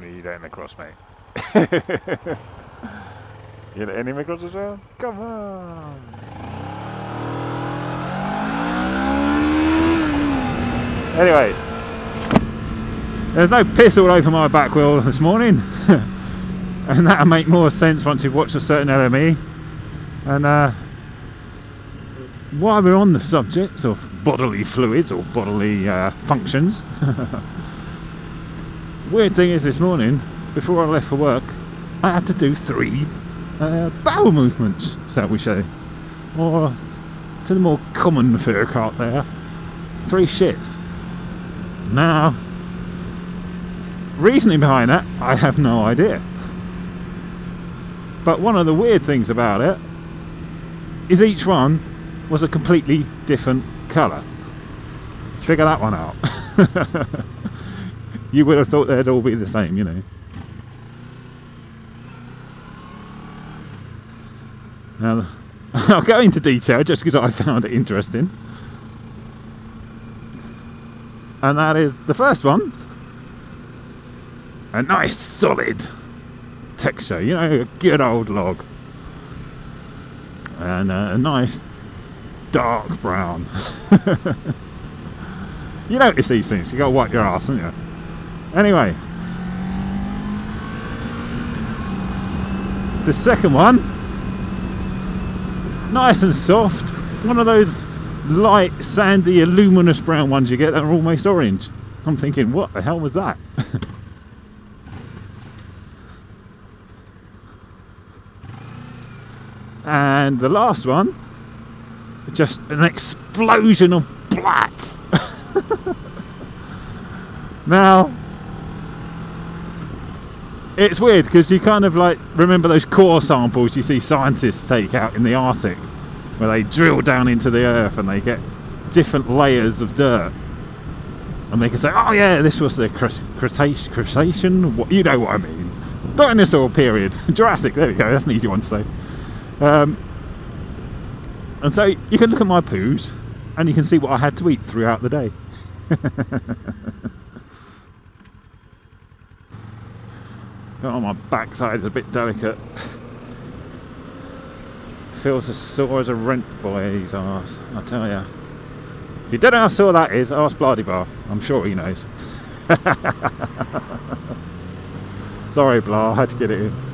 many you don't across, mate. You let any across as well? Come on! Anyway, there's no piss all over my back wheel this morning. And that'll make more sense once you've watched a certain LME. And while we're on the subjects of bodily fluids or bodily functions, weird thing is, this morning before I left for work I had to do 3 bowel movements, shall we say, or to the more common folk out there, 3 shits. Now, reasoning behind that I have no idea. But one of the weird things about it is each one was a completely different colour. Figure that one out. You would have thought they'd all be the same, you know. Now, I'll go into detail just because I found it interesting. And that is the first one. A nice solid texture, you know, a good old log, and a nice dark brown. You notice these things, you gotta wipe your ass, haven't you? Anyway, the second one, nice and soft, one of those light sandy luminous brown ones you get that are almost orange. I'm thinking, what the hell was that? And the last one, just an explosion of black. Now, it's weird because you kind of like remember those core samples you see scientists take out in the Arctic, where they drill down into the earth and they get different layers of dirt, and they can say, oh yeah, this was the Cretacean, you know what I mean, dinosaur period, Jurassic, there we go, that's an easy one to say. And so you can look at my poos and you can see what I had to eat throughout the day. Oh, my backside is a bit delicate. Feels as sore as a rent boy's arse, I tell ya. If you don't know how sore that is, ask Bladybaugh. I'm sure he knows. Sorry, Blah, I had to get it in.